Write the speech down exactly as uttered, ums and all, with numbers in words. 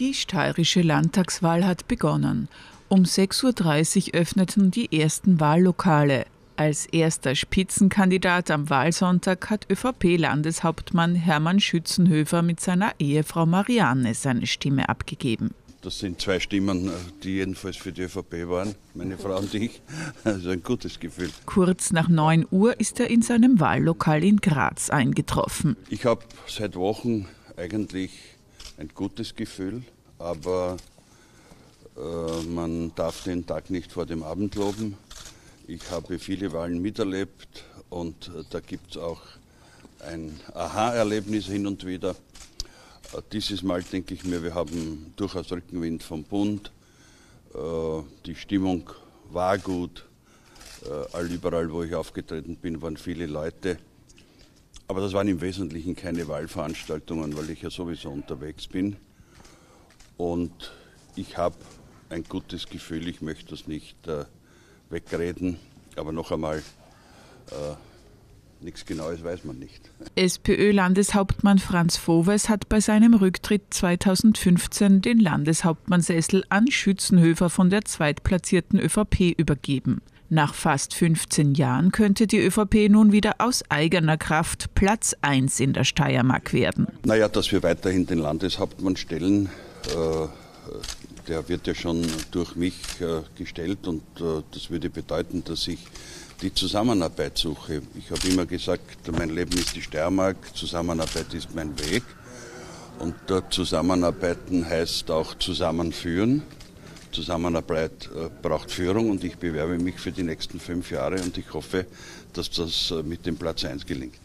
Die steirische Landtagswahl hat begonnen. Um sechs Uhr dreißig öffneten die ersten Wahllokale. Als erster Spitzenkandidat am Wahlsonntag hat ÖVP-Landeshauptmann Hermann Schützenhöfer mit seiner Ehefrau Marianne seine Stimme abgegeben. Das sind zwei Stimmen, die jedenfalls für die ÖVP waren, meine Frau und ich. Also ein gutes Gefühl. Kurz nach neun Uhr ist er in seinem Wahllokal in Graz eingetroffen. Ich habe seit Wochen eigentlich ein gutes Gefühl, aber man darf den Tag nicht vor dem Abend loben. Ich habe viele Wahlen miterlebt und da gibt es auch ein Aha-Erlebnis hin und wieder. Dieses Mal denke ich mir, wir haben durchaus Rückenwind vom Bund. Die Stimmung war gut. Allüberall, wo ich aufgetreten bin, waren viele Leute. Aber das waren im Wesentlichen keine Wahlveranstaltungen, weil ich ja sowieso unterwegs bin. Und ich habe ein gutes Gefühl, ich möchte das nicht äh, wegreden, aber noch einmal, äh, nichts Genaues weiß man nicht. SPÖ-Landeshauptmann Franz Vowes hat bei seinem Rücktritt zweitausendfünfzehn den Landeshauptmannsessel an Schützenhöfer von der zweitplatzierten ÖVP übergeben. Nach fast fünfzehn Jahren könnte die ÖVP nun wieder aus eigener Kraft Platz eins in der Steiermark werden. Naja, dass wir weiterhin den Landeshauptmann stellen, äh, der wird ja schon durch mich äh, gestellt und äh, das würde bedeuten, dass ich die Zusammenarbeit suche. Ich habe immer gesagt, mein Leben ist die Steiermark, Zusammenarbeit ist mein Weg. Und äh, Zusammenarbeiten heißt auch zusammenführen. Zusammenarbeit äh, braucht Führung und ich bewerbe mich für die nächsten fünf Jahre und ich hoffe, dass das äh, mit dem Platz eins gelingt.